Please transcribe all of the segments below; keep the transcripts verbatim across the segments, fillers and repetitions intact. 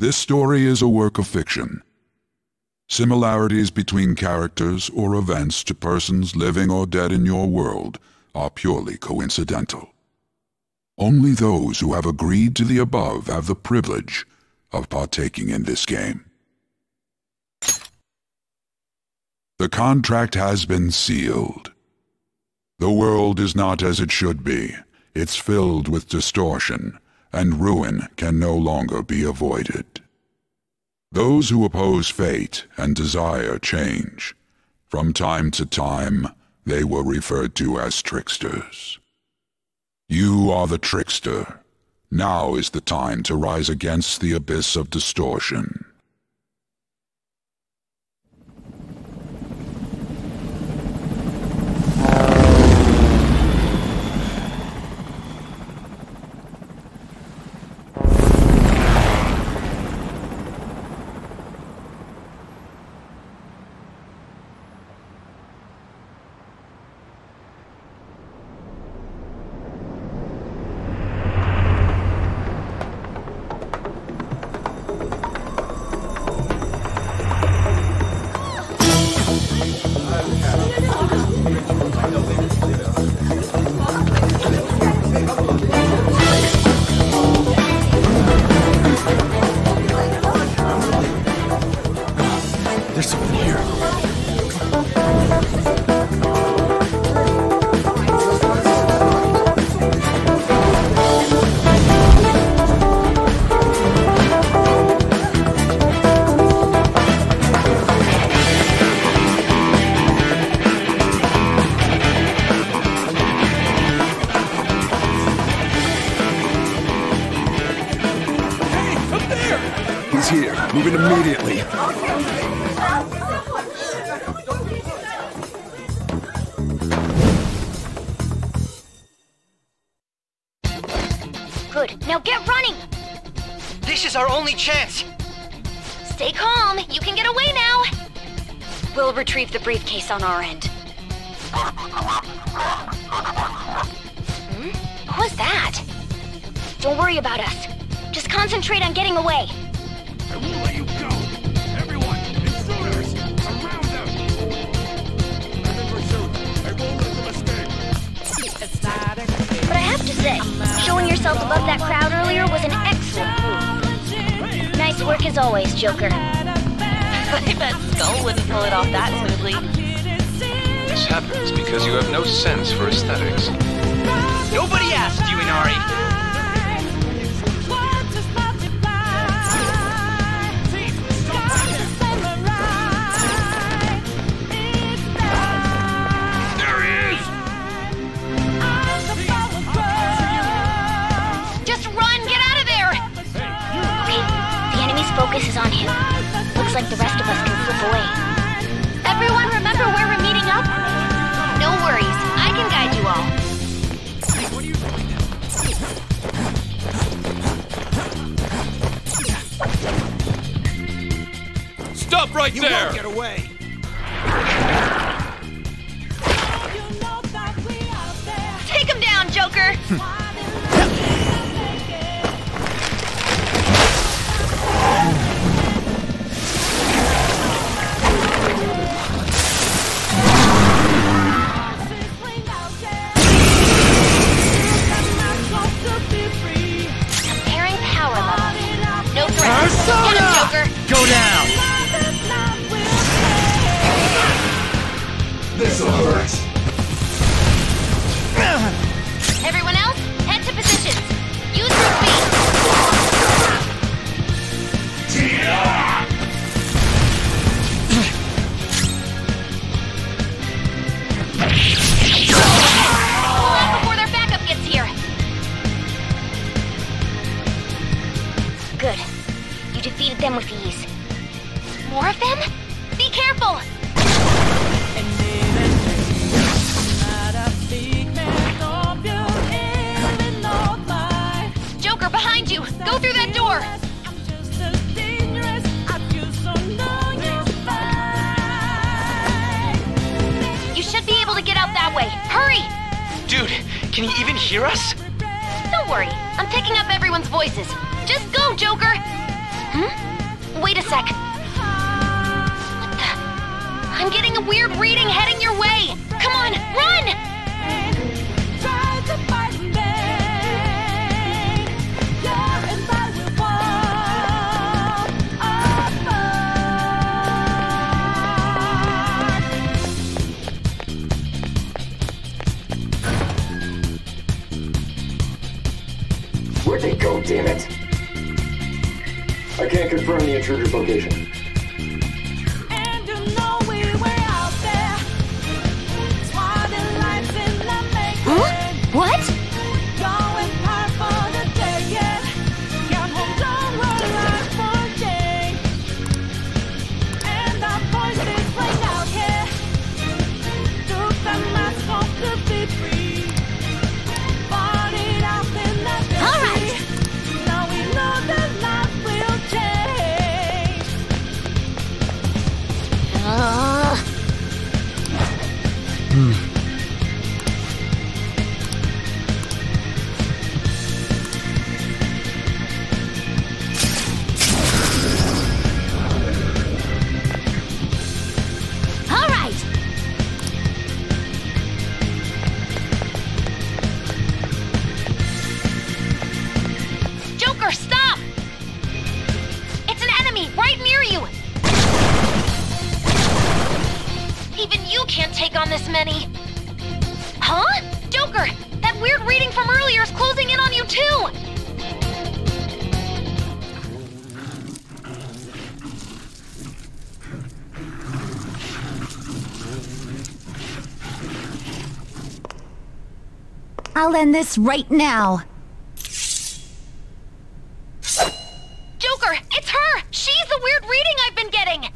This story is a work of fiction. Similarities between characters or events to persons living or dead in your world are purely coincidental. Only those who have agreed to the above have the privilege of partaking in this game. The contract has been sealed. The world is not as it should be. It's filled with distortion, and ruin can no longer be avoided. Those who oppose fate and desire change, from time to time, they were referred to as tricksters. You are the trickster. Now is the time to rise against the abyss of distortion. Chance. Stay calm. You can get away now. We'll retrieve the briefcase on our end. Hmm? What was that? Don't worry about us. Just concentrate on getting away. I won't let you go. Everyone, intruders, around them. I'm in pursuit. I won't let them escape. It's not a game. But I have to say, showing yourself above that crowd earlier was an excellent move. Nice work as always, Joker. I bet Skull wouldn't pull it off that smoothly. This happens because you have no sense for aesthetics. Nobody asked you, Inari! There he is! Just run! Get out of there! Okay. His focus is on him. Looks like the rest of us can slip away. Everyone remember where we're meeting up? No worries, I can guide you all. What are you doing now? Stop right you there! You won't get away! Take him down, Joker! Persona! Get him, Joker! Go down! This'll hurt! Everyone else, head to positions! Use your feet! Pull out before their backup gets here! Good. You defeated them with ease. More of them? Be careful! Joker, behind you! Go through that door! You should be able to get out that way. Hurry! Dude, can he even hear us? Don't worry. I'm picking up everyone's voices. Just go, Joker! Hmm? sec. What the? I'm getting a weird reading heading your way! Come on, run! Where'd they go, damn it? I can't confirm the intruder's location. And you know we were out there. Huh? What? Going hard for the day, yeah. Got home down road right for Jane. And our voices right out here. Through the mask of the be free. Bought it out in the day. All right. Now we know that life will change. Uh. Hmm. I'll end this right now. Joker, it's her! She's the weird reading I've been getting!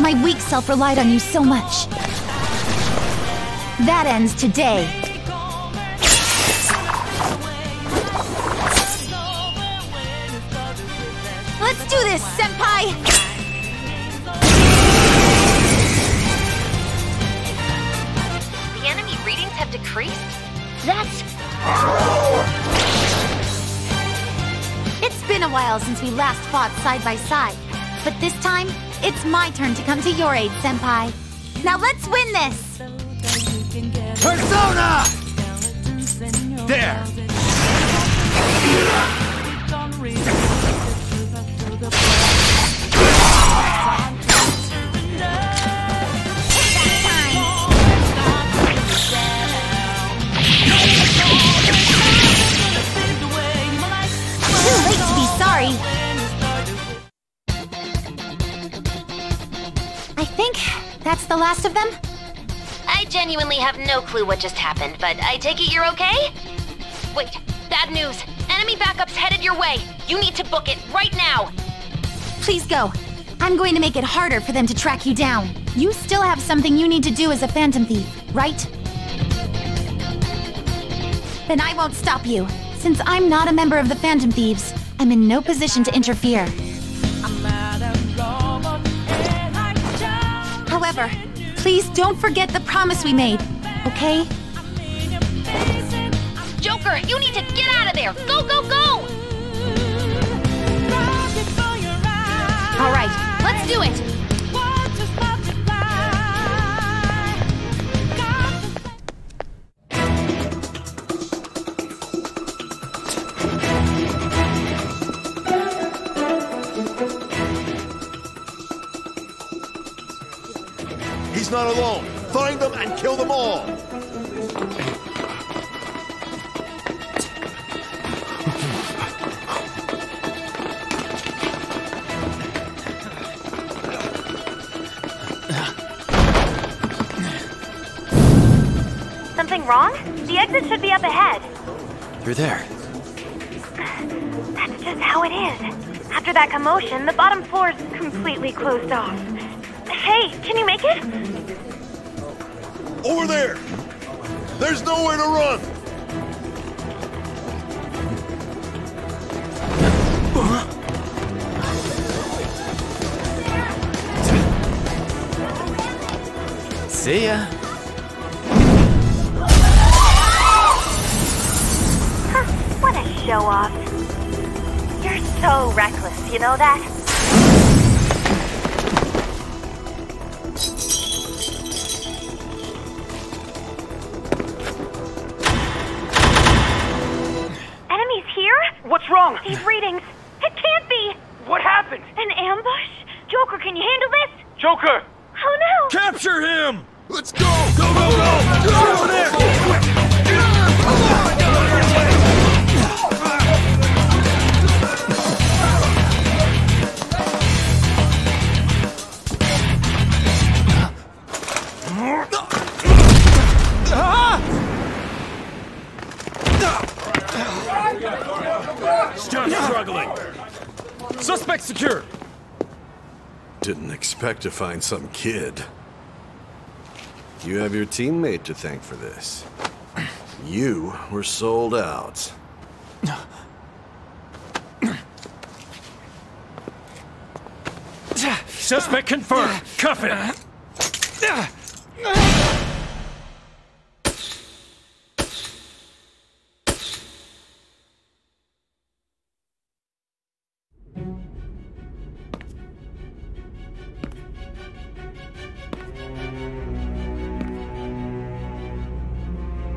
My weak self relied on you so much. That ends today. Let's do this, Senpai! The enemy readings have decreased? That's... It's been a while since we last fought side by side, but this time, it's my turn to come to your aid, Senpai. Now let's win this! Persona! There! It's that time! Too late to be sorry! That's the last of them? I genuinely have no clue what just happened, but I take it you're okay? Wait, bad news. Enemy backup's headed your way. You need to book it right now. Please go. I'm going to make it harder for them to track you down. You still have something you need to do as a Phantom Thief, right? Then I won't stop you. Since I'm not a member of the Phantom Thieves, I'm in no position to interfere. However, please don't forget the promise we made, okay? Joker, you need to get out of there! Go, go, go! Alright, let's do it! Not alone. Find them and kill them all. Something wrong? The exit should be up ahead. You're there. That's just how it is. After that commotion, the bottom floor's completely closed off. Hey, can you make it? Over there! There's nowhere to run! See ya! Huh, what a show-off. You're so reckless, you know that? Enemies here? What's wrong? These readings. It can't be! What happened? An ambush? Joker, can you handle this? Joker! Oh no! Capture him! Let's go! Go, go, go! Get over there! Still struggling. Suspect secure. Didn't expect to find some kid. You have your teammate to thank for this. You were sold out. Suspect confirmed. Cuff it.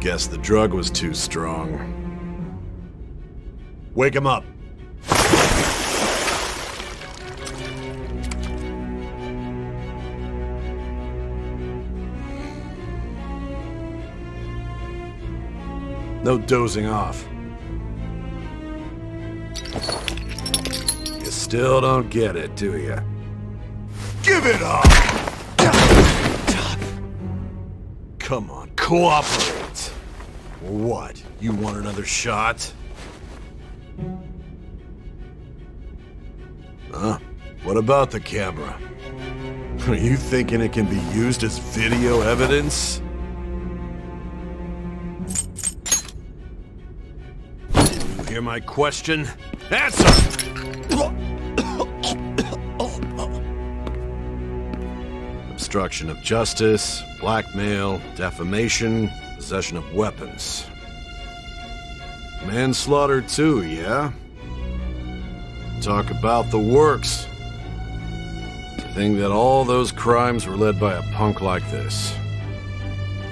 Guess the drug was too strong. Wake him up. No dozing off. You still don't get it, do you? Give it up! Come on, cooperate! What? You want another shot? Huh? What about the camera? Are you thinking it can be used as video evidence? You hear my question? Answer! Obstruction of justice, blackmail, defamation, possession of weapons. Manslaughter too, yeah? Talk about the works. To think that all those crimes were led by a punk like this.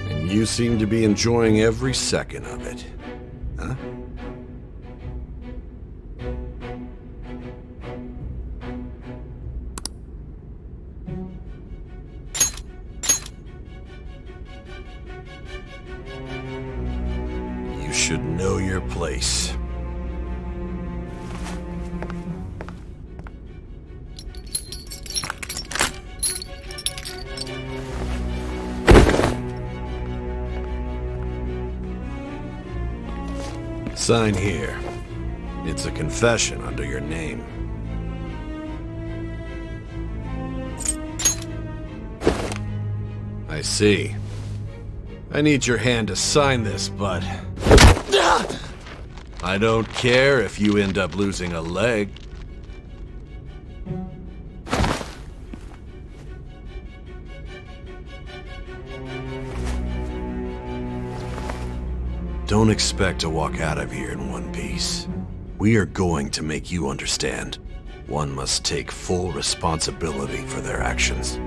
And you seem to be enjoying every second of it. Huh? Should know your place. Sign here. It's a confession under your name. I see. I need your hand to sign this, bud. I don't care if you end up losing a leg. Don't expect to walk out of here in one piece. We are going to make you understand. One must take full responsibility for their actions.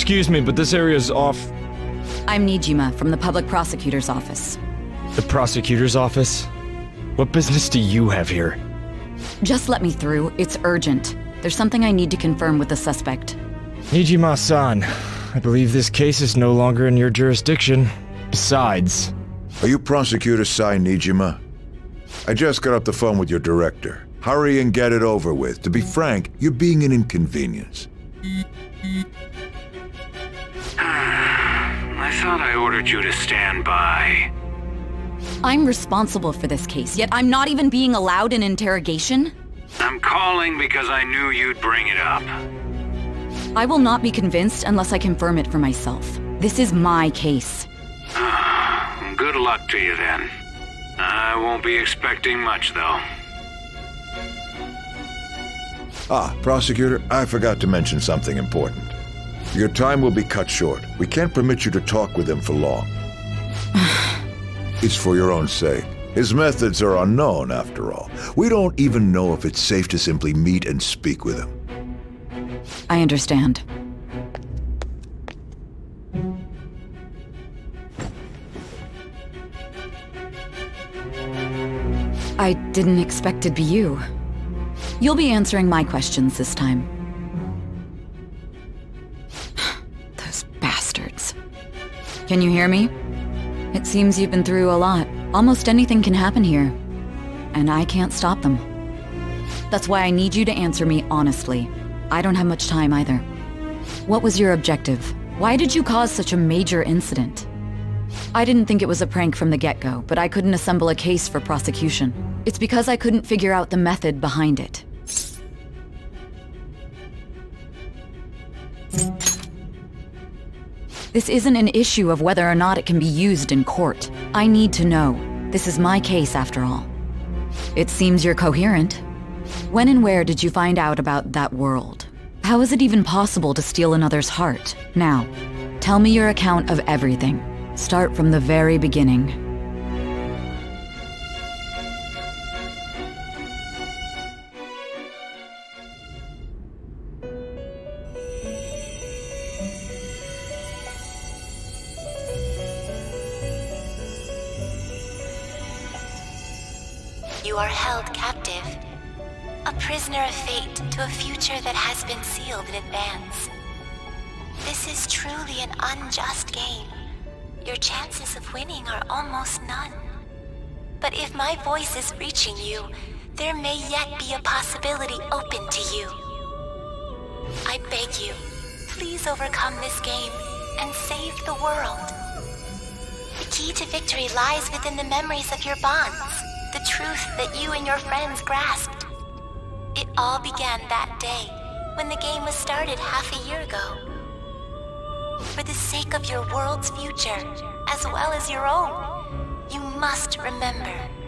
Excuse me, but this area's off. I'm Nijima from the Public Prosecutor's Office. The Prosecutor's Office? What business do you have here? Just let me through. It's urgent. There's something I need to confirm with the suspect. Nijima-san, I believe this case is no longer in your jurisdiction. Besides... Are you Prosecutor Sai Nijima? I just got off the phone with your director. Hurry and get it over with. To be frank, you're being an inconvenience. I thought I ordered you to stand by. I'm responsible for this case, yet I'm not even being allowed an interrogation? I'm calling because I knew you'd bring it up. I will not be convinced unless I confirm it for myself. This is my case. Good luck to you then. I won't be expecting much, though. Ah, Prosecutor, I forgot to mention something important. Your time will be cut short. We can't permit you to talk with him for long. It's for your own sake. His methods are unknown, after all. We don't even know if it's safe to simply meet and speak with him. I understand. I didn't expect it'd be you. You'll be answering my questions this time. Those bastards. Can you hear me? It seems you've been through a lot. Almost anything can happen here. And I can't stop them. That's why I need you to answer me honestly. I don't have much time either. What was your objective? Why did you cause such a major incident? I didn't think it was a prank from the get-go, but I couldn't assemble a case for prosecution. It's because I couldn't figure out the method behind it. This isn't an issue of whether or not it can be used in court. I need to know. This is my case, after all. It seems you're coherent. When and where did you find out about that world? How is it even possible to steal another's heart? Now, tell me your account of everything. Start from the very beginning. You are held captive, a prisoner of fate to a future that has been sealed in advance. This is truly an unjust game. Your chances of winning are almost none. But if my voice is reaching you, there may yet be a possibility open to you. I beg you, please overcome this game and save the world. The key to victory lies within the memories of your bonds, the truth that you and your friends grasped. It all began that day, when the game was started half a year ago. For the sake of your world's future, as well as your own, you must remember.